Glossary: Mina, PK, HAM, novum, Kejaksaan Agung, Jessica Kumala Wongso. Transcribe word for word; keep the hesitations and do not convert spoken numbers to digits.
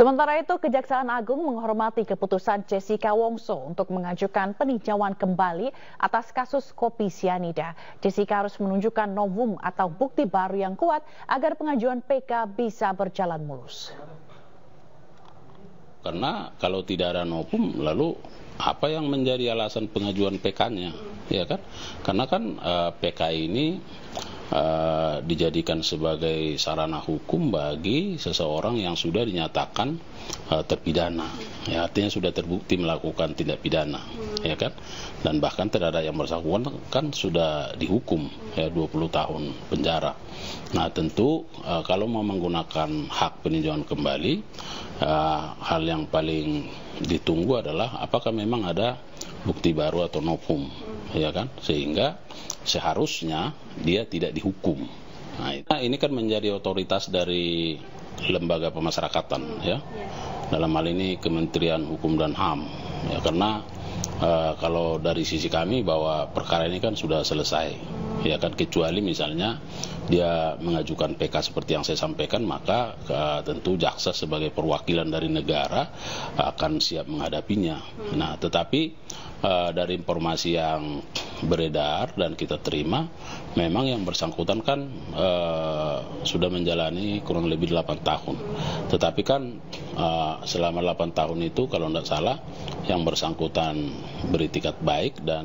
Sementara itu, Kejaksaan Agung menghormati keputusan Jessica Wongso untuk mengajukan peninjauan kembali atas kasus kopi sianida. Jessica harus menunjukkan novum atau bukti baru yang kuat agar pengajuan P K bisa berjalan mulus. Karena kalau tidak ada novum, lalu apa yang menjadi alasan pengajuan P K-nya, ya kan? Karena kan uh, P K ini Uh, dijadikan sebagai sarana hukum bagi seseorang yang sudah dinyatakan uh, terpidana, ya, artinya sudah terbukti melakukan tindak pidana, ya kan, dan bahkan terhadap yang bersangkutan kan sudah dihukum, ya, dua puluh tahun penjara. Nah, tentu uh, kalau mau menggunakan hak peninjauan kembali, uh, hal yang paling ditunggu adalah apakah memang ada bukti baru atau novum, ya kan, sehingga seharusnya dia tidak dihukum. Nah, ini kan menjadi otoritas dari lembaga pemasyarakatan, ya, dalam hal ini Kementerian Hukum dan H A M, ya, karena uh, kalau dari sisi kami bahwa perkara ini kan sudah selesai, ya kan, kecuali misalnya dia mengajukan P K seperti yang saya sampaikan, maka uh, tentu jaksa sebagai perwakilan dari negara akan siap menghadapinya. Nah, tetapi uh, dari informasi yang beredar dan kita terima, memang yang bersangkutan kan e, sudah menjalani kurang lebih delapan tahun, tetapi kan e, selama delapan tahun itu kalau tidak salah yang bersangkutan beritikat baik dan